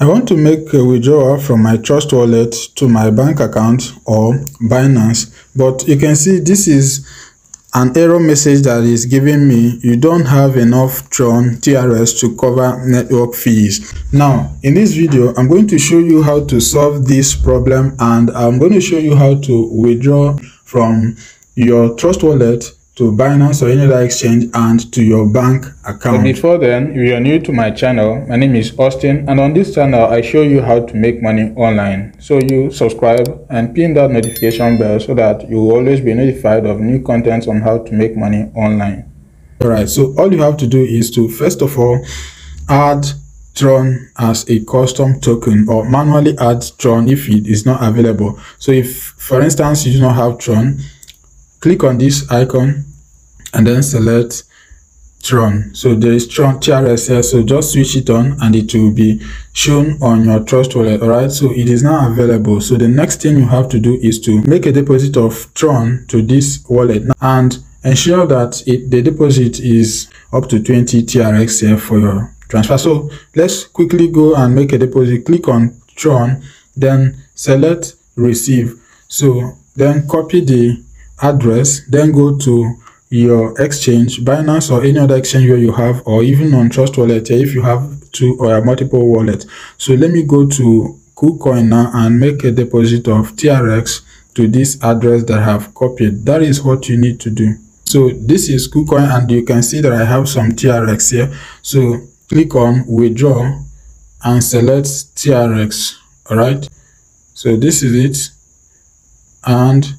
I want to make a withdrawal from my Trust Wallet to my bank account or Binance, but you can see this is an error message that is giving me you don't have enough Tron TRS to cover network fees. Now, in this video, I'm going to show you how to solve this problem, and I'm going to show you how to withdraw from your Trust Wallet to Binance or any other exchange and to your bank account. But before then, if you are new to my channel, my name is Austin, and on this channel I show you how to make money online. So you subscribe and pin that notification bell so that you will always be notified of new contents on how to make money online. Alright, so all you have to do is to first of all add Tron as a custom token, or manually add Tron if it is not available. So if, for instance, you do not have Tron, click on this icon and then select Tron. So there is Tron TRS here, so just switch it on and it will be shown on your Trust Wallet. Alright, so it is now available. So the next thing you have to do is to make a deposit of Tron to this wallet and ensure that the deposit is up to 20 TRX here for your transfer. So let's quickly go and make a deposit. Click on Tron, then select receive. So then copy the address, then go to your exchange, Binance or any other exchange where you have, or even on Trust Wallet if you have two or multiple wallets. So let me go to KuCoin now and make a deposit of TRX to this address that I have copied. That is what you need to do. So this is KuCoin, and you can see that I have some TRX here. So click on withdraw and select TRX. Alright, so this is it, and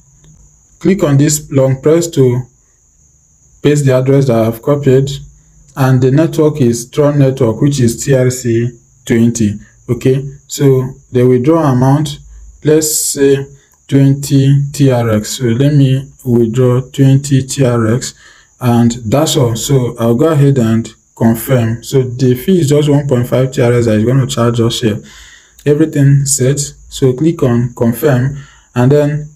click on this long press to paste the address that I have copied, and the network is Tron network, which is TRC20. Okay, so the withdrawal amount, let's say 20 TRX. So let me withdraw 20 TRX, and that's all. So I'll go ahead and confirm. So the fee is just 1.5 TRX that is going to charge us here. Everything set. So click on confirm, and then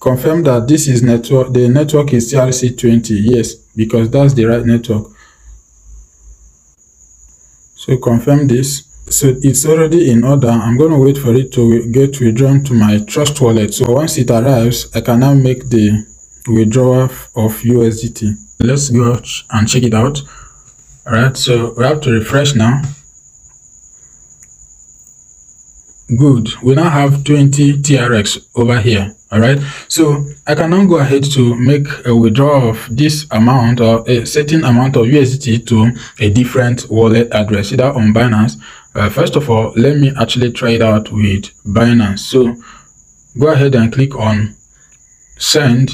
confirm that this is network, the network is TRC20, yes, because that's the right network. So confirm this. So it's already in order. I'm going to wait for it to get withdrawn to my Trust Wallet. So once it arrives, I can now make the withdrawal of USDT. Let's go and check it out. All right, so we have to refresh now. Good, we now have 20 TRX over here. All right, so I can now go ahead to make a withdrawal of this amount or a certain amount of USDT to a different wallet address, either on Binance. First of all, let me actually try it out with Binance. So go ahead and click on send,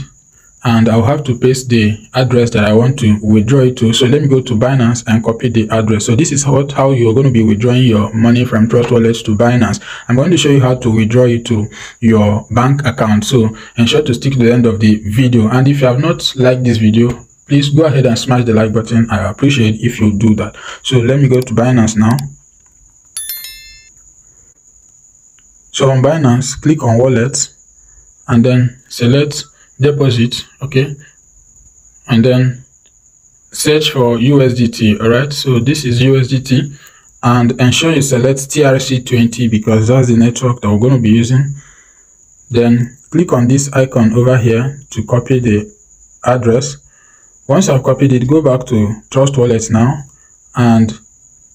and I'll have to paste the address that I want to withdraw it to. So let me go to Binance and copy the address. So this is how you're going to be withdrawing your money from Trust Wallet to Binance. I'm going to show you how to withdraw it to your bank account. So ensure to stick to the end of the video. And if you have not liked this video, please go ahead and smash the like button. I appreciate if you do that. So let me go to Binance now. So on Binance, click on Wallet and then select deposit. Okay, and then search for USDT. All right, so this is USDT, and ensure you select TRC20 because that's the network that we're going to be using. Then click on this icon over here to copy the address. Once I've copied it, go back to Trust Wallet now and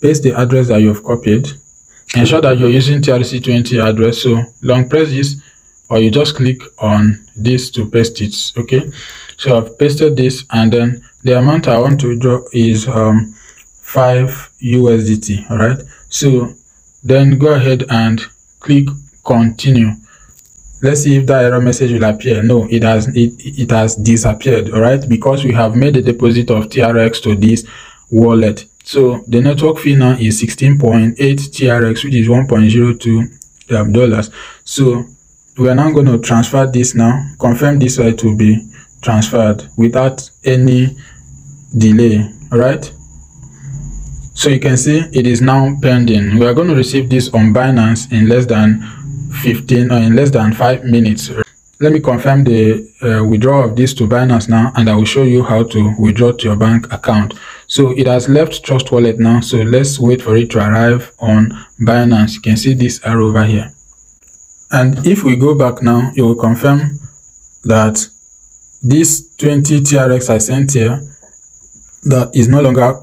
paste the address that you've copied. Ensure that you're using TRC20 address. So long press this, or you just click on this to paste it. Okay, so I've pasted this, and then the amount I want to withdraw is 5 USDT. All right, so then go ahead and click continue. Let's see if that error message will appear. No, it has disappeared. All right, because we have made a deposit of TRX to this wallet. So the network fee now is 16.8 TRX, which is $1.02. So we are now going to transfer this now. Confirm this so it will be transferred without any delay. All right, so you can see it is now pending. We are going to receive this on Binance in less than 5 minutes. Let me confirm the withdrawal of this to Binance now, and I will show you how to withdraw to your bank account. So it has left Trust Wallet now. So let's wait for it to arrive on Binance. You can see this arrow over here. And if we go back now, it will confirm that this 20 TRX I sent here, that is no longer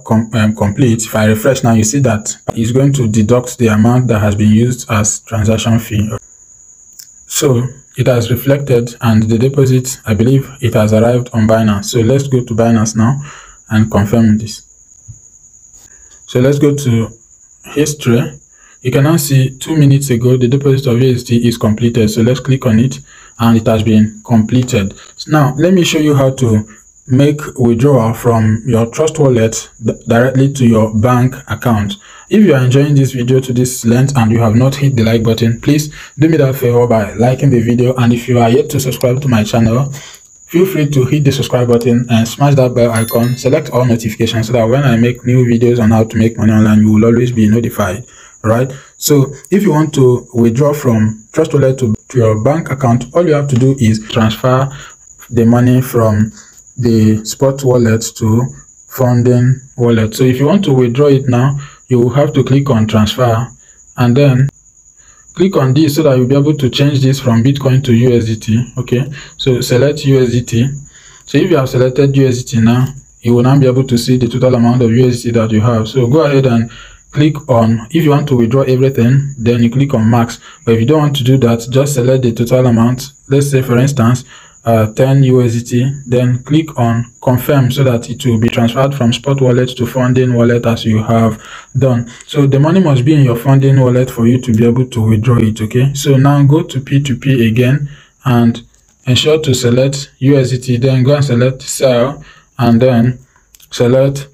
complete. If I refresh now, you see that it's going to deduct the amount that has been used as transaction fee. So it has reflected, and the deposit, I believe it has arrived on Binance. So let's go to Binance now and confirm this. So let's go to history. You can now see 2 minutes ago, the deposit of USD is completed. So let's click on it, and it has been completed. So now let me show you how to make withdrawal from your Trust Wallet directly to your bank account. If you are enjoying this video to this length and you have not hit the like button, please do me that favor by liking the video. And if you are yet to subscribe to my channel, feel free to hit the subscribe button and smash that bell icon. Select all notifications so that when I make new videos on how to make money online, you will always be notified. Right, so if you want to withdraw from Trust Wallet to your bank account, all you have to do is transfer the money from the spot wallet to funding wallet. So if you want to withdraw it now, you will have to click on transfer and then click on this so that you'll be able to change this from Bitcoin to USDT. Okay, so select USDT. So if you have selected USDT now, you will now be able to see the total amount of USDT that you have. So go ahead and click on, if you want to withdraw everything, then you click on max. But if you don't want to do that, just select the total amount. Let's say, for instance, 10 USDT, then click on confirm so that it will be transferred from spot wallet to funding wallet as you have done. So the money must be in your funding wallet for you to be able to withdraw it. Okay, so now go to P2P again and ensure to select USDT, then go and select sell and then select,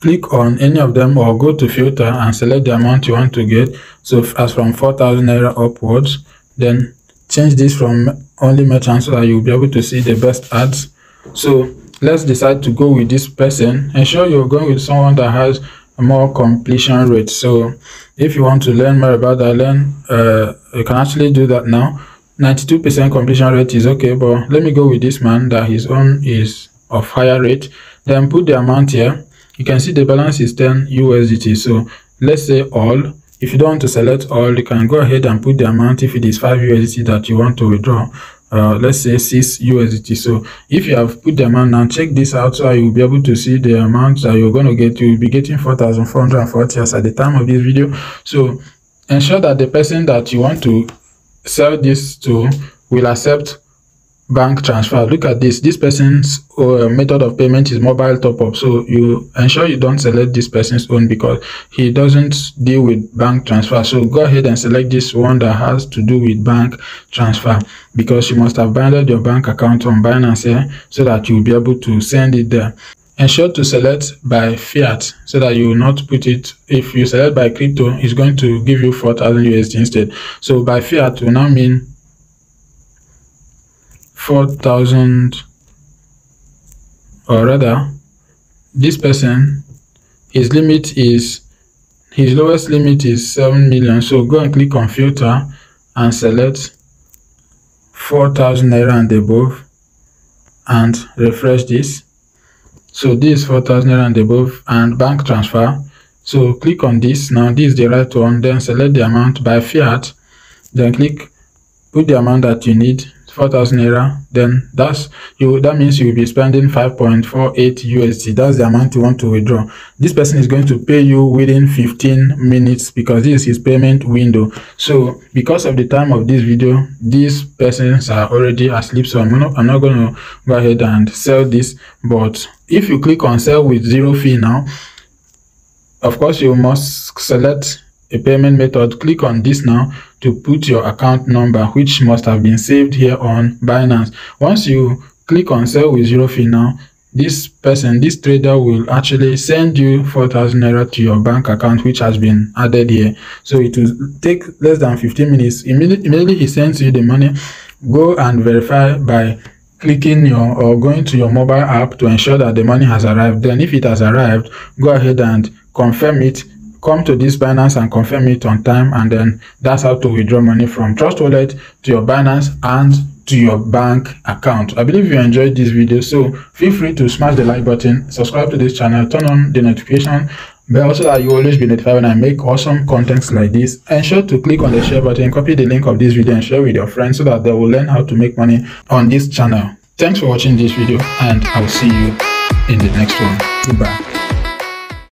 click on any of them or go to filter and select the amount you want to get. So as from 4,000 Naira upwards, then change this from only merchants so that you'll be able to see the best ads. So let's decide to go with this person. Ensure you're going with someone that has a more completion rate. So if you want to learn more about that, you can actually do that now. 92% completion rate is okay, but let me go with this man that his own is of higher rate. Then put the amount here. You can see the balance is 10 USDT. So let's say all. If you don't want to select all, you can go ahead and put the amount. If it is 5 USDT that you want to withdraw, let's say 6 USDT. So if you have put the amount now, check this out so you'll be able to see the amount that you're going to get. You'll be getting 4,440 as at the time of this video. So ensure that the person that you want to sell this to will accept bank transfer. Look at this. This person's method of payment is mobile top up. So you ensure you don't select this person's own because he doesn't deal with bank transfer. So go ahead and select this one that has to do with bank transfer because you must have bundled your bank account on Binance here so that you'll be able to send it there. Ensure to select by fiat so that you will not put it. If you select by crypto, it's going to give you 4,000 USD instead. So by fiat will now mean 4,000, or rather this person, his lowest limit is 7 million. So go and click on filter and select 4,000 Naira and above and refresh this. So this 4,000 Naira and above and bank transfer. So click on this now, this is the right one, then select the amount by fiat, then click, put the amount that you need, 4,000 Naira, then that means you'll be spending 5.48 USD. That's the amount you want to withdraw. This person is going to pay you within 15 minutes because this is his payment window. So because of the time of this video, these persons are already asleep. So I'm not going to go ahead and sell this. But if you click on sell with zero fee now, of course you must select a payment method. Click on this now to put your account number, which must have been saved here on Binance. Once you click on sell with zero fee now, this trader will actually send you 4,000 Naira to your bank account, which has been added here. So it will take less than 15 minutes. Immediately he sends you the money. Go and verify by clicking or going to your mobile app to ensure that the money has arrived. Then if it has arrived, go ahead and confirm it. Come to this Binance and confirm it on time, and then that's how to withdraw money from Trust Wallet to your Binance and to your bank account. I believe you enjoyed this video, so feel free to smash the like button, subscribe to this channel, turn on the notification bell so that you always be notified when I make awesome contents like this. Ensure to click on the share button, copy the link of this video and share with your friends so that they will learn how to make money on this channel. Thanks for watching this video and I'll see you in the next one. Goodbye.